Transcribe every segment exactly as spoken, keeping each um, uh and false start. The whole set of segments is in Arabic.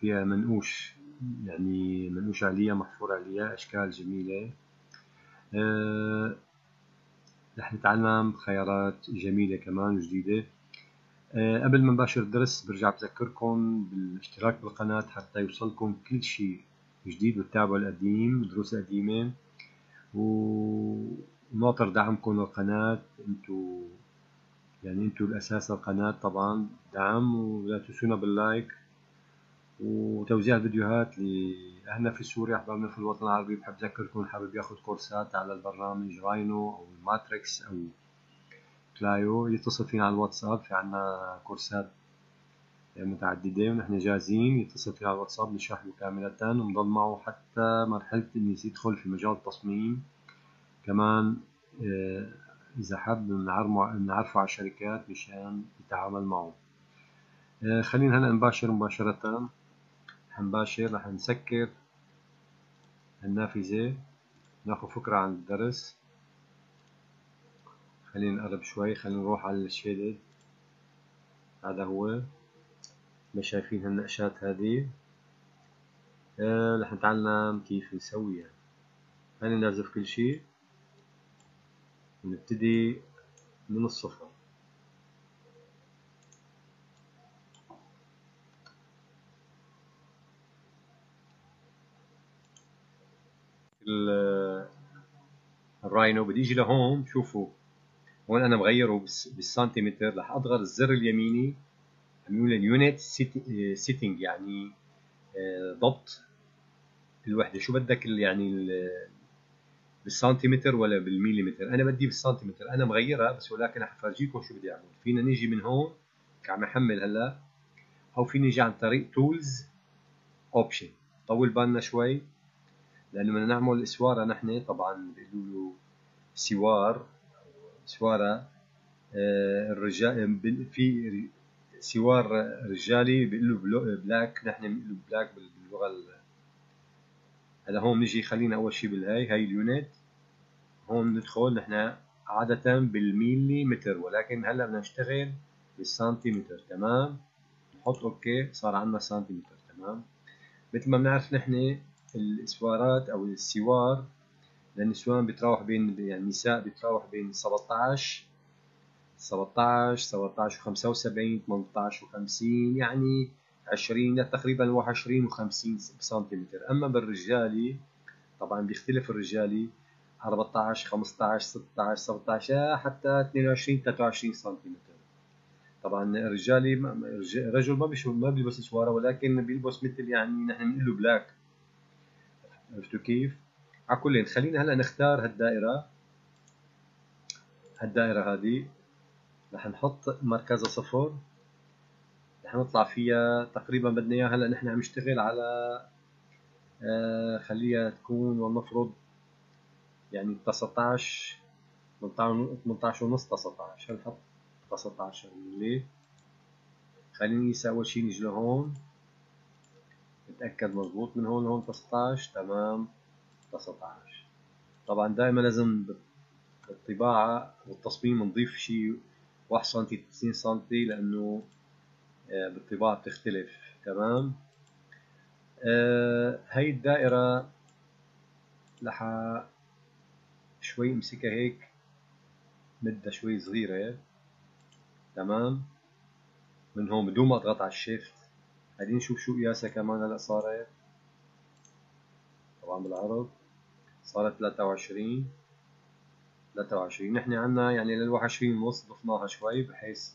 فيها منقوش، يعني منقوش عليها، محفور عليها أشكال جميلة. رح نتعلم خيارات جميلة كمان جديدة. قبل ما نباشر الدرس برجع بذكركم بالاشتراك بالقناة حتى يوصلكم كل شيء جديد وتتابعوا القديم، الدروس القديمة، وناطر دعمكم للقناة. انتو يعني انتو الأساس للقناة طبعا، دعم، ولا تنسونا باللايك وتوزيع الفيديوهات لأهلنا في سوريا، أحبابنا في الوطن العربي. بحب أذكركم حابب ياخذ كورسات على البرنامج راينو أو ماتريكس أو كلايو يتصل فينا على الواتساب، في عنا كورسات متعددة ونحن جاهزين. يتصل فينا على الواتساب نشرح له كاملة ونضل معه حتى مرحلة إنه يدخل في مجال التصميم. كمان إذا حب نعرفه على الشركات مشان يتعامل معه. خلينا هلا نباشر مباشرة. حنباشر، رح نسكر النافذة ناخد فكرة عن الدرس. خلينا نقرب شوي، خلينا نروح على الشيدد. هذا هو ما شايفين هالنقشات هذه. أه رح نتعلم كيف نسويها. خلينا نرزف كل شيء ونبتدي من الصفر. الراينو بدي اجي لهون، شوفوا هون انا بغيره بالسنتيمتر. رح اضغط الزر اليميني بيقول اليونت سيتنج، يعني ضبط الوحده. شو بدك يعني بالسنتيمتر ولا بالمليمتر؟ انا بدي بالسنتيمتر، انا مغيرها بس، ولكن رح افرجيكم شو بدي اعمل. فينا نيجي من هون عم احمل هلا، او فيني نيجي عن طريق تولز اوبشن. طول بالنا شوي لانه بدنا نعمل اسواره. نحن طبعا بيقولوا له سوار، سواره الرجال، في سوار رجالي بيقولوا له بلاك، نحن بنقول بلاك باللغه. هلا هون بنجي، خلينا اول شيء بالهاي، هاي اليونت. هون ندخل نحن عاده بالمليمتر، ولكن هلا بدنا نشتغل بالسنتيمتر. تمام، نحط اوكي، صار عندنا سنتيمتر. تمام، مثل ما بنعرف نحن الاسوارات او السوار للنسوان بتراوح بين، يعني النساء بتراوح بين سبعطعش سبعطعش سبعطعش وخمسة وسبعين، ثمانطعش وخمسين، يعني عشرين تقريبا، واحد وعشرين وخمسين سنتيمتر. اما بالرجالي طبعا بيختلف، الرجالي أربعطعش خمسطعش ستطعش سبعطعش حتى اثنين وعشرين ثلاثة وعشرين سنتيمتر. طبعا الرجالي رجل ما بيشوف، ما بيلبس سواره، ولكن بيلبس مثل، يعني نحن بنقول له بلاك. عرفتوا كيف؟ على كلين خلينا هلا نختار هالدائرة، هالدائرة هذه رح نحط مركزها صفر، رح نطلع فيها تقريبا بدنا اياها. هلا نحن عم نشتغل على آه خليها تكون، ولنفرض يعني تسعطعش ثمانطعش ونص، تسعطعش، هنحط تسعطعش. ليه؟ خليني هسه اول شيء نجي لهون نتأكد مضبوط، من هون لهون تسعطعش. تمام، تسعطعش. طبعا دائما لازم بالطباعة والتصميم نضيف شيء واحد سنتي تسعين سنتي لأنه بالطباعة بتختلف. تمام، آه هاي الدائرة رح شوي امسكها هيك، مدة شوي صغيرة. تمام، من هون بدون ما اضغط على الشيفت. قاعدين نشوف شو قياسها كمان هلا، صارت طبعا بالعرض صارت ثلاثة وعشرين ثلاثة وعشرين. نحن عنا يعني لل واحد وعشرين ونص ضفناها شوي بحيث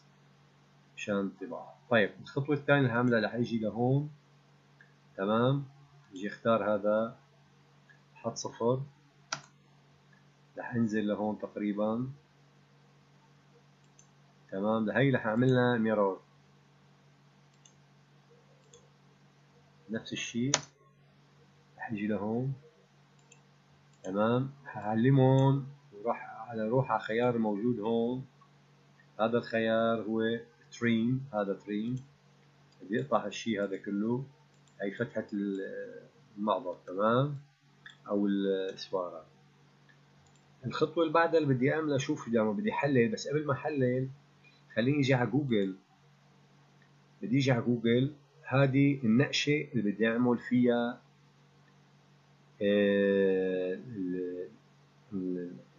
مشان طباعة. طيب الخطوة الثانية اللي هعملها رح اجي لهون. تمام، اجي اختار هذا، حط صفر، رح انزل لهون تقريبا. تمام، لهي رح اعملها ميرور، نفس الشيء رح يجي لهون. تمام، هعلمهم وراح على روح على خيار الموجود هون. هذا الخيار هو تريم، هذا تريم بدي اقطع هالشيء هذا كله. هي فتحة المعبر، تمام، او السواره. الخطوة اللي بعدها اللي بدي اعملها، شوف لما بدي احلل، بس قبل ما احلل خليني اجي على جوجل. بدي اجي على جوجل، هذه النقشه اللي بدي اعمل فيها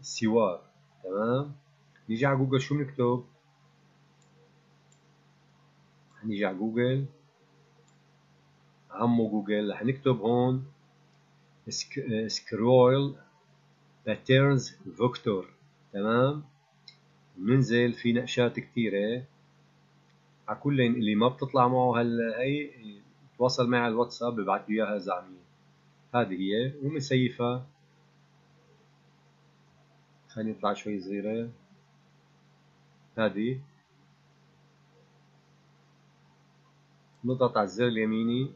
السوار، تمام. نيجي على جوجل شو بنكتب؟ هنيجي على جوجل، عمو جوجل، رح نكتب هون سكرول باترنز فيكتور، تمام. بننزل في نقشات كثيره، على كل اللي ما بتطلع معه هلا هي تواصل معي على الواتساب ببعث لي اياها زعميل. هذه هي ومسيفها، خليني اطلع شوي صغيره. هذه نضغط على الزر اليميني،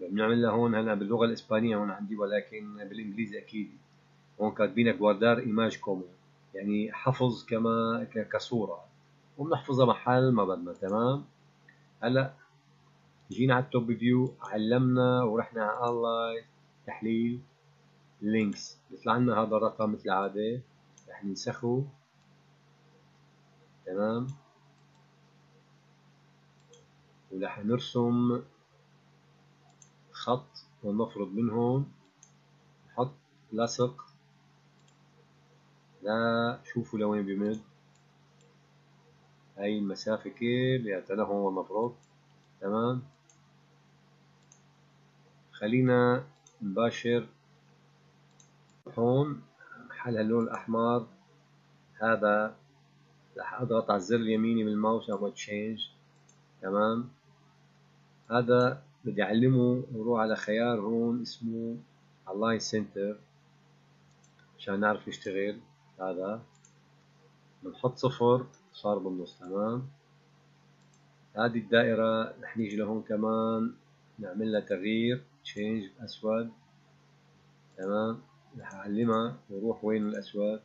بنعملها هون هلا باللغه الاسبانيه هون عندي، ولكن بالانجليزي اكيد هون كاتبينها جواردار ايماج كومو، يعني حفظ كما كصوره، وبنحفظها محل ما بدنا، تمام. هلا جينا على التوب فيو، علمنا ورحنا على الله تحليل لينكس، بيطلع لنا هذا الرقم مثل العاده، رح ننسخه، تمام، ورح نرسم خط، ونفرض من هون نحط لاصق، لا شوفوا لوين بيمد، هاي المسافة كيف يا ترى هون ونفرض، تمام. خلينا نباشر هون محل هاللون الأحمر هذا، رح أضغط على الزر اليميني بالماوس أعمل تشينج، تمام. هذا بدي أعلمه، نروح على خيار هون اسمه Align Center عشان نعرف نشتغل. هذا بنحط صفر صار بالنص، تمام. هذه الدائرة رح نيجي لهون كمان نعمل لها تغيير تشينج أسود، تمام. رح أعلمها نروح وين الأسود،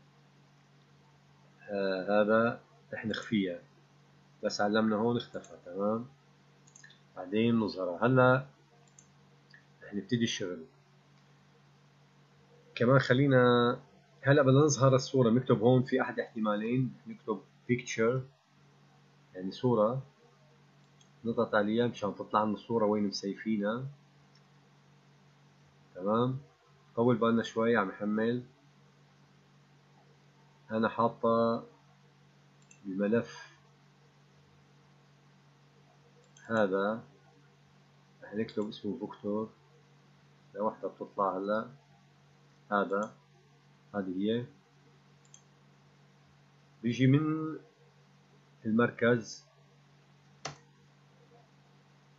آه هذا رح نخفيها، بس علمنا هون اختفى، تمام. بعدين نظهرها. هلا رح نبتدي الشغل كمان. خلينا هلا بدنا نظهر الصورة، بنكتب هون في أحد احتمالين، نكتب picture يعني صورة، نضغط عليها مشان تطلع لنا الصورة وين مسيفينها، تمام. طول بالنا شوي عم يحمل. أنا حاطة بملف هذا رح نكتب اسمه فيكتور، لوحدة بتطلع هلا. هذا هذه هي، بيجي من المركز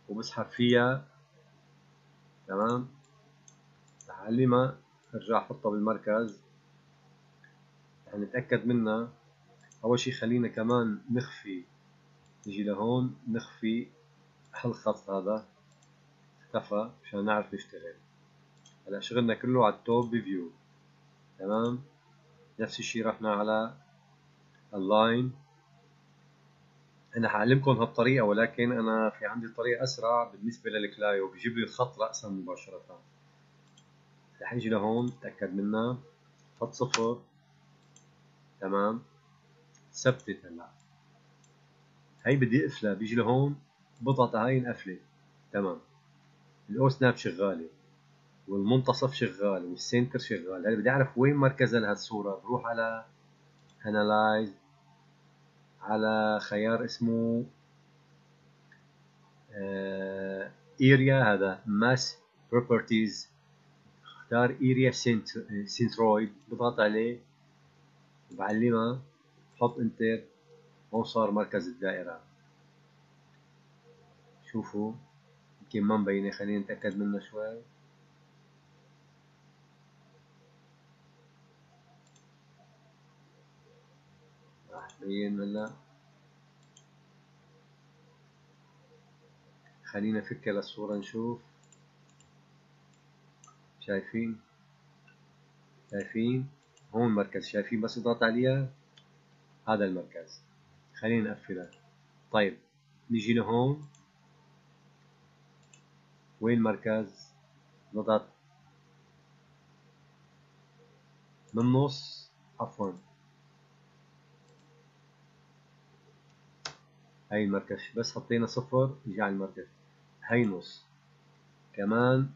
وبسحب فيها، تمام. رح أعلمها أرجع أحطها بالمركز، رح نتأكد منها. أول شي خلينا كمان نخفي، نجي لهون نخفي هالخط، هذا اختفى مشان نعرف نشتغل. هلا شغلنا كله على التوب فيو، تمام. نفس الشيء رحنا على اللاين. انا حعلمكم هالطريقه، ولكن انا في عندي طريقه اسرع بالنسبه للكلايو، بجيب لي الخط راسا مباشره. رح اجي لهون اتاكد منها، حط صفر، تمام. ثبتت. هلا هي بدي اقفلها، بيجي لهون بضغط هاي القفله، تمام. الاو سناب شغاله، والمنتصف شغال، والسنتر شغال. هلا بدي اعرف وين مركزها لهالصوره، بروح على انالايز، على خيار اسمه اريا، هذا ماس بروبرتيز، اختار اريا سنترويد، بضغط عليه وبعلمها، بحط انتر، هون صار مركز الدائره. شوفوا يمكن ما مبينه، خلينا نتاكد منها شوي. مبين ولا؟ خلينا نفكها للصورة نشوف. شايفين؟ شايفين؟ هون مركز، شايفين بس اضغط عليها؟ هذا المركز. خلينا نقفلها. طيب نيجي لهون، وين مركز؟ نضغط من النص، عفوا هاي المركش، بس حطينا صفر يجي على المركش. هاي نص، كمان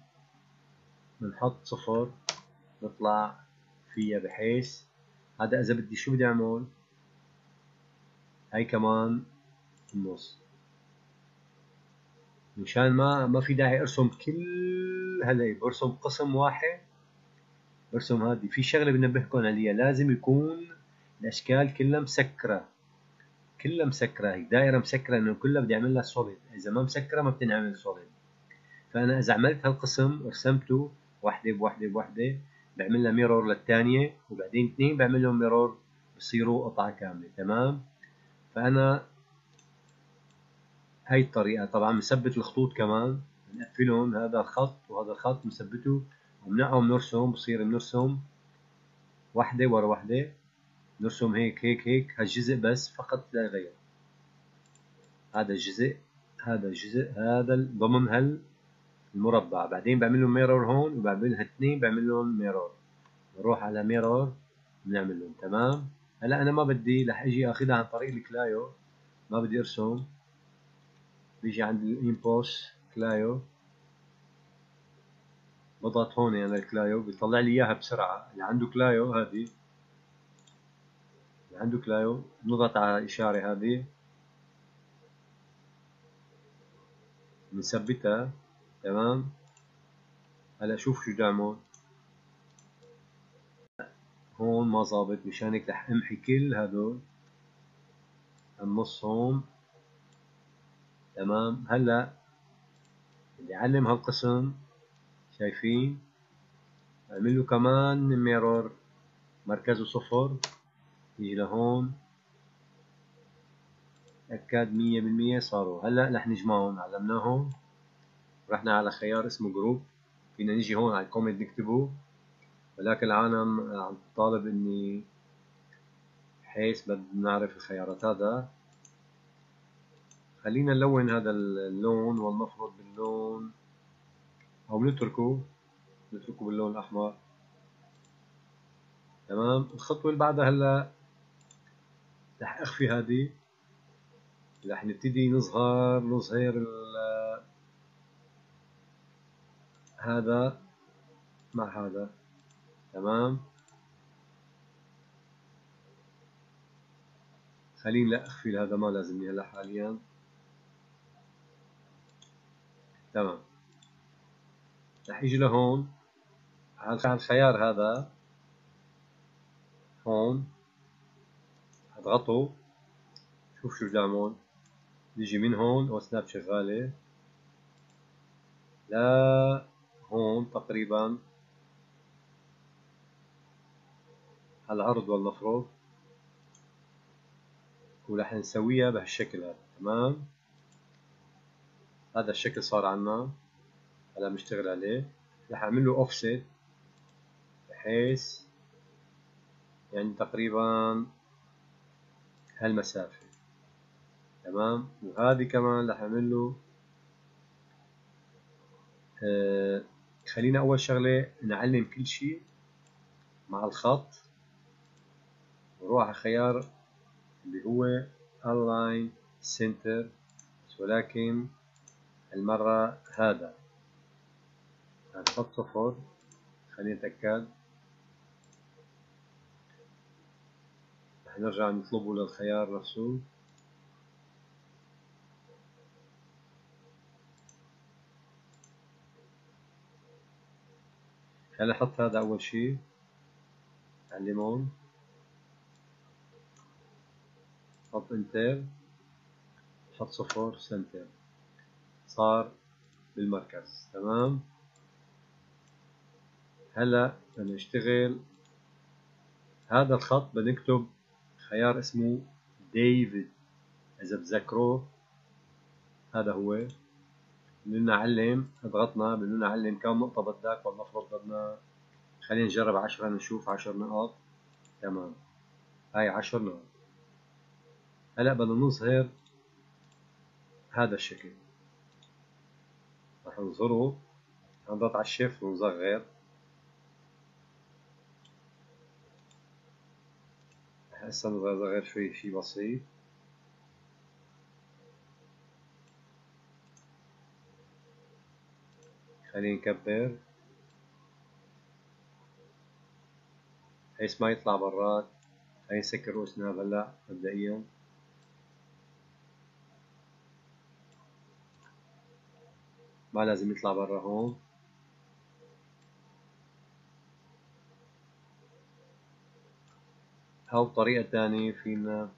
بنحط صفر نطلع فيها، بحيث هذا اذا بدي شو بدي اعمل، هاي كمان النص، مشان ما ما في داعي ارسم كل هاي، برسم قسم واحد، برسم هذه. في شغله بنبهكم عليها، لازم يكون الاشكال كلها مسكره، كلها مسكره، هي دائره مسكره، انه كلها بدي اعمل لها سوليد، اذا ما مسكره ما بتنعمل سوليد. فانا اذا عملت هالقسم رسمته وحده بوحده بوحده، بعمل لها ميرور للثانيه، وبعدين اثنين بعمل لهم ميرور بصيروا قطعه كامله، تمام؟ فانا هاي الطريقه، طبعا مثبت الخطوط كمان، بنقفلهم، هذا الخط وهذا الخط مثبته، ومنعهم نرسم، بصير بنرسم وحده ورا وحده، نرسم هيك هيك هيك، هالجزء بس فقط لا غير، هذا الجزء هذا الجزء هذا ضمن هال المربع. بعدين بعمل لهم ميرور هون، وبعمل هالتنين بعمل لهم ميرور، بروح على ميرور بنعمل لهم، تمام؟ هلا انا ما بدي، رح اجي اخذها عن طريق الكلايو، ما بدي ارسم، بيجي عند الامبوس كلايو، بضغط هون على الكلايو بيطلع لي اياها بسرعه. اللي عنده كلايو هذه، اللي عنده كلايو بنضغط على الاشاره هذه بنثبتها، تمام؟ هلا شوف شو بدي اعمل هون، ما ظابط، مشان هيك رح امحي كل هدول النص هون، تمام؟ هلا بدي اعلم هالقسم، شايفين؟ اعمل له كمان ميرور، مركزه صفر، يجي لهون، اكد مية بالمية صاروا. هلا رح نجمعهم، علمناهم، رحنا على خيار اسمه جروب، فينا نيجي هون على الكومنت نكتبه، ولكن العالم عم تطالب اني بحيث بدنا نعرف الخيارات. هذا خلينا نلون هذا اللون، والمفروض باللون، او بنتركه بنتركه باللون الاحمر، تمام؟ الخطوة اللي بعدها، هلا رح اخفي هذه، رح نبتدي نظهر نظهر هذا مع هذا، تمام؟ خليني لا اخفي هذا، ما لازمني هلا حاليا، تمام؟ رح يجي لهون على الخيار هذا هون، اضغطه، شوف شو بدي اعمل، بيجي من هون، او سناب شغاله، لا هون تقريبا على العرض، والمفروض ورح نسويها بهالشكل هذا، تمام؟ هذا الشكل صار عنا، هلا بنشتغل عليه، رح اعمل له اوفست، بحيث يعني تقريبا هالمسافة، تمام؟ وهذه كمان رح اعمل له آه. خلينا اول شغله نعلم كل شيء مع الخط، نروح على خيار اللي هو Align Center، ولكن المره هذا هنحط صفر، خلينا نتاكد، رح نرجع نطلبه للخيار نفسه، هلا حط هذا أول شيء علمون، حط انتر، حط صفر سنتر، صار بالمركز، تمام؟ هلا بدنا نشتغل هذا الخط، بنكتب خيار اسمه ديفيد، إذا بتذكروه هذا هو، بدنا نعلم، اضغطنا بدنا نعلم كم نقطة بدك، والمفروض بدنا، خلينا نجرب عشرة نشوف، عشر نقاط، تمام؟ هاي عشر نقاط. هلا بدنا نظهر هذا الشكل، رح نظهره، هنضغط على الشيفت ونصغر، هسا نصغر شوي شي بسيط، خلينا نكبر بحيث ما يطلع برات. خلينا نسكر روسنا هلا مبدئيا. ما لازم يطلع برا هون. أو بطريقة تانية فينا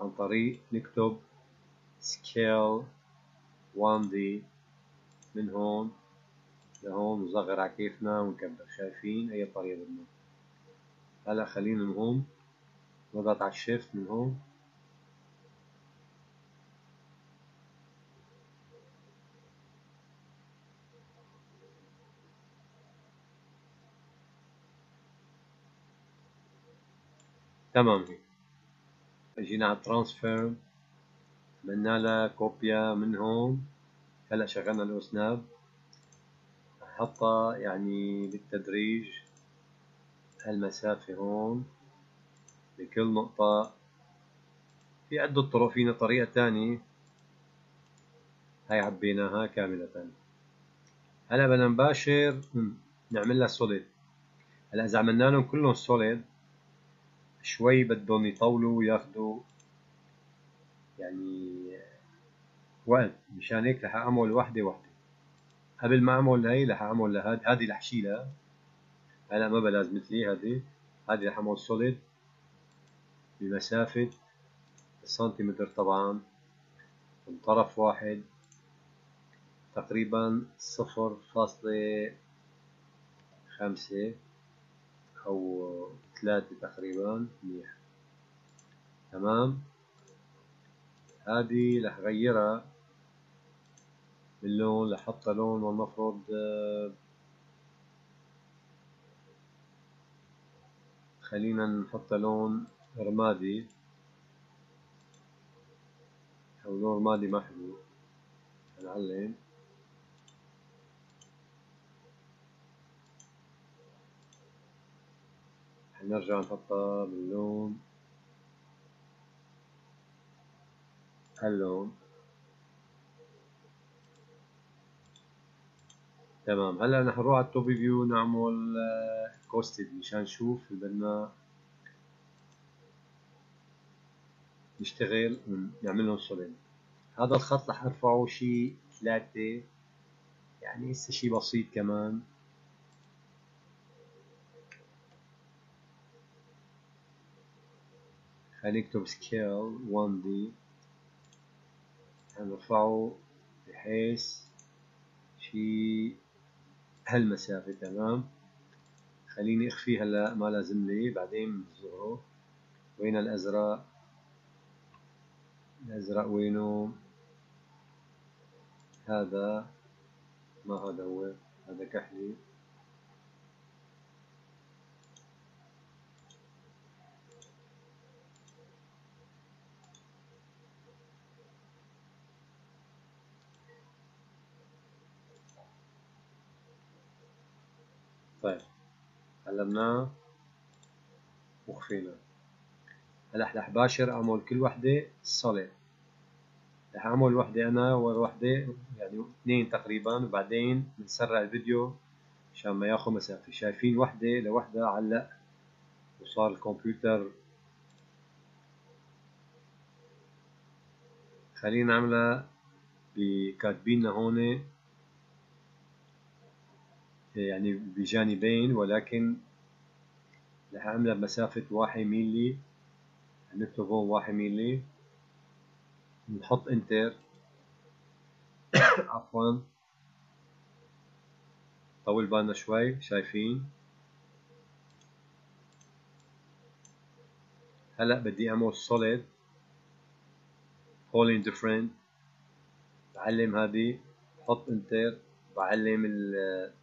عن طريق نكتب Scale one D من هون لهون وصغر على كيفنا ونكبر. شايفين أي طريقة بدنا. هلا خلينا من هون نضغط على Shift من هون تمام. هيك اجينا على ترانسفير عملنا لها كوبيا من هون. هلا شغلنا الاو سناب نحطها يعني بالتدريج هالمسافة هون بكل نقطة. في عدة طرق، فينا طريقة تانية هاي عبيناها كاملة. هلا بدنا نباشر نعمل لها سوليد. هلا إذا عملنا لهم كلهم سوليد شوي بدهم يطولوا وياخذوا يعني وقت، مشان هيك رح اعمل وحده وحده. قبل ما اعمل هي رح اعمل لهاد، هادي رح شيلها هلا ما بلا لازمتلي. هادي هادي رح اعمل سوليد بمسافة السنتيمتر طبعا من طرف واحد تقريبا صفر فاصلة خمسة أو ثلاثة تقريبا منيح. تمام. هذه رح غيرها باللون، رح حطها لون والمفروض خلينا نحطها لون رمادي أو لون رمادي ما حلو هنعلم. نرجع نحطها باللون هاللون. تمام. هلا نحن نروح على التوب فيو نعمل كوستد مشان نشوف بدنا نشتغل نعمل لهم سوليد. هذا الخط رح ارفعه شي ثلاثة يعني هسه شي بسيط كمان. هنكتب سكيل one D هنرفعه بحيث شي هالمسافة. تمام. خليني اخفيه هلا ما لازم لي بعدين بظهره. وين الازرق؟ الازرق وينه؟ هذا ما هذا هو، هذا كحلي. طيب علمناه وخفينا. هلا رح باشر اعمل كل وحده سوليد. رح اعمل وحده انا ووحده يعني اثنين تقريبا، وبعدين بنسرع الفيديو مشان ما ياخذ مسافه. شايفين وحده لوحده علق وصار الكمبيوتر. خلينا نعملها بكاتبيننا هون يعني بجانبين، ولكن رح اعملها بمسافة واحد ميلي. نكتب هون واحد ميلي نحط انتر. عفوا طول بالنا شوي. شايفين هلا بدي اعمل solid holding different. بعلم هذه بحط انتر، بعلم ال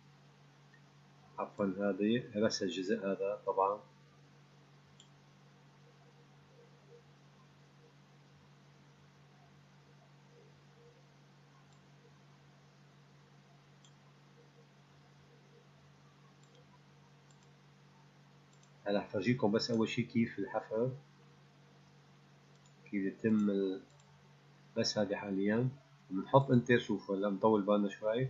عفوا هذه بس الجزء هذا طبعا. هلا حفرجيكم بس اول شيء كيف الحفر كيف يتم ال... بس هذه حاليا بنحط انتر. شوف هلا مطول بالنا شوي.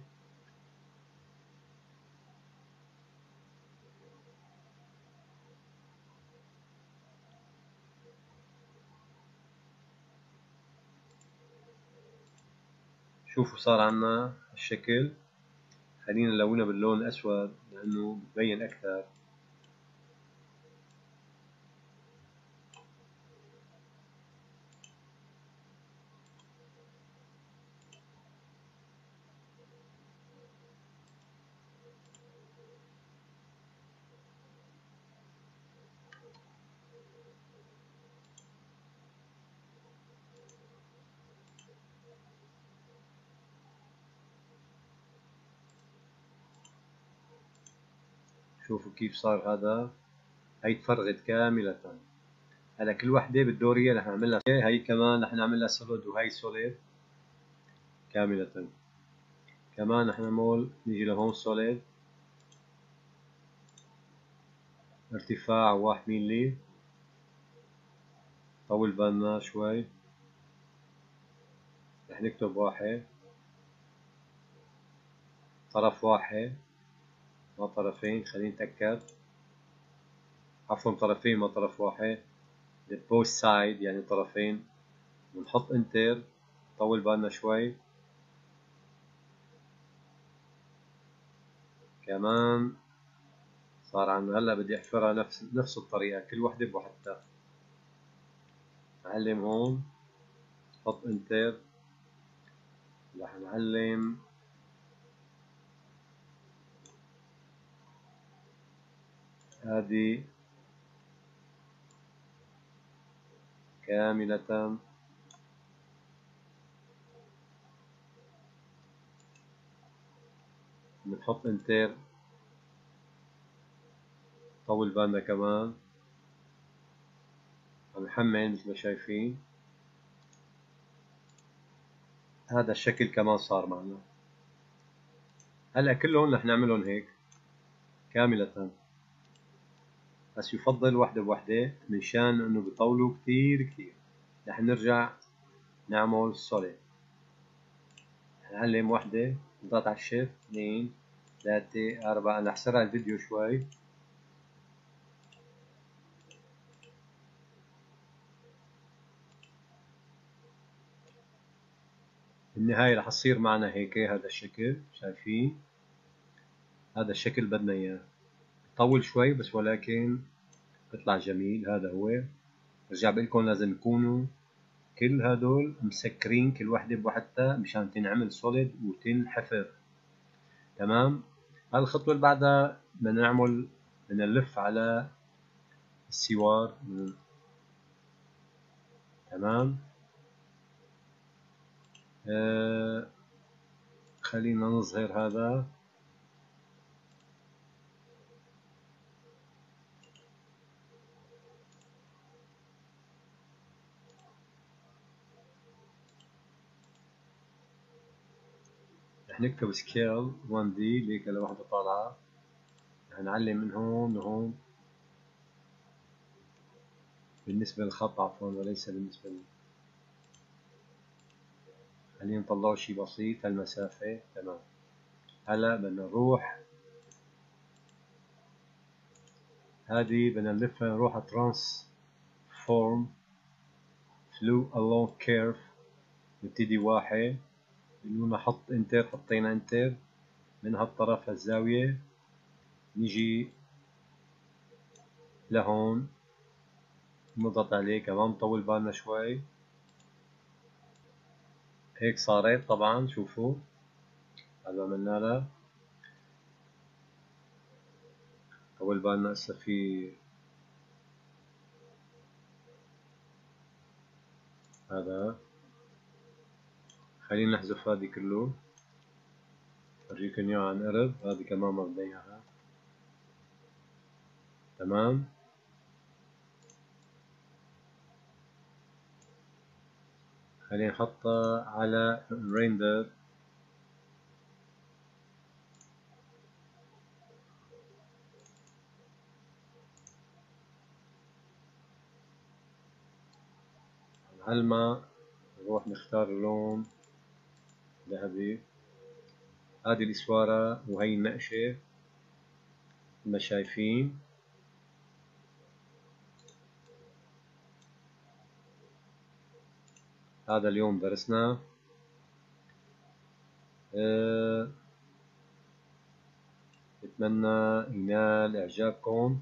شوفوا صار عنا الشكل. خلينا نلونه باللون الأسود لأنه بتبين أكثر. شوفوا كيف صار هذا. هي تفرغت كاملة. هلا كل وحدة بالدورية رح نعملها. هي كمان رح نعملها سوليد وهي سوليد كاملة. كمان نحن مول نيجي لهون سوليد ارتفاع واحد ميلي. طول بالنا شوي. رح نكتب واحد طرف واحد ما طرفين. خلينا نتأكد. عفوا طرفين ما طرف واحد. both side يعني طرفين. ونحط انتر. طول بالنا شوي. كمان صار عنا. هلا بدي احفرها نفس نفس الطريقة كل وحدة بوحدها. نعلم هون. حط انتر. رح نعلم هذه كاملة. بنحط انتر. طول بالنا كمان. عم نحمل مثل ما شايفين. هذا الشكل كمان صار معنا. هلا كلهم رح نعملهم هيك كاملة. بس يفضل وحدة بوحدة منشان انه بيطولوا كتير كتير. رح نرجع نعمل سوليد. هنعلم وحدة نضغط على الشيفت اثنين ثلاثة أربعة. أنا حسرع الفيديو شوي. بالنهاية رح تصير معنا هيك هذا الشكل. شايفين هذا الشكل بدنا اياه. طول شوي بس ولكن بيطلع جميل. هذا هو. برجع بقول لكم لازم يكونوا كل هدول مسكرين كل وحده بوحدها مشان تنعمل سوليد وتنحفر. تمام. هالخطوه اللي بعدها بدنا نعمل بدنا نلف على السوار. تمام. آه خلينا نظهر هذا. نكتب سكيل واحد دي ليك لوحده طالعه. هنعلم من هون لهون بالنسبه للخط عفوا وليس بالنسبه لي. خلينا نطلع شيء بسيط. هالمسافه تمام. هلا بدنا نروح هذه بدنا نلفها نروح على Transform Flow Along Curve. نبتدي واحد بنقول نحط انتر. حطينا انتر. من هالطرف هالزاوية نيجي لهون نضغط عليه. كمان طول بالنا شوي. هيك صارت طبعا. شوفوا بعد ما عملنا لها. طول بالنا هسه في هذا. خلينا نحذف هذي كله. أورجيكم إياها عن قرب. هذي كمان ما بدنا إياها. تمام. خلينا نحطها على الريندر. هلما نروح نختار اللون ذهبي. هذه الإسوارة وهي النقشة ما شايفين. هذا اليوم درسناه. أه أتمنى ينال إعجابكم.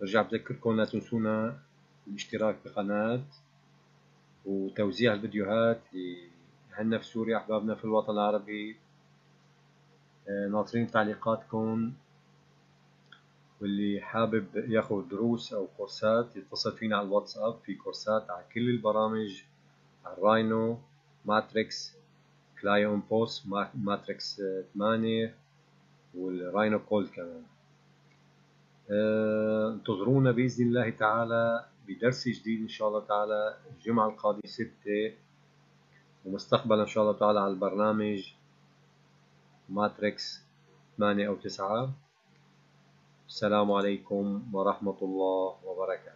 برجع بذكركم لا تنسونا الاشتراك بالقناة وتوزيع الفيديوهات لأهلنا في سوريا، أحبابنا في الوطن العربي. أه ناطرين تعليقاتكم، واللي حابب ياخذ دروس أو كورسات يتصل فينا على الواتساب. في كورسات على كل البرامج، على الراينو، ماتريكس، كلايو بوس، ماتريكس ثمانية، والراينو كولد كمان. انتظرونا بإذن الله تعالى بدرس جديد إن شاء الله تعالى الجمعة القادمة ستة، ومستقبلا إن شاء الله تعالى على البرنامج ماتريكس ثمانية أو تسعة. السلام عليكم ورحمة الله وبركاته.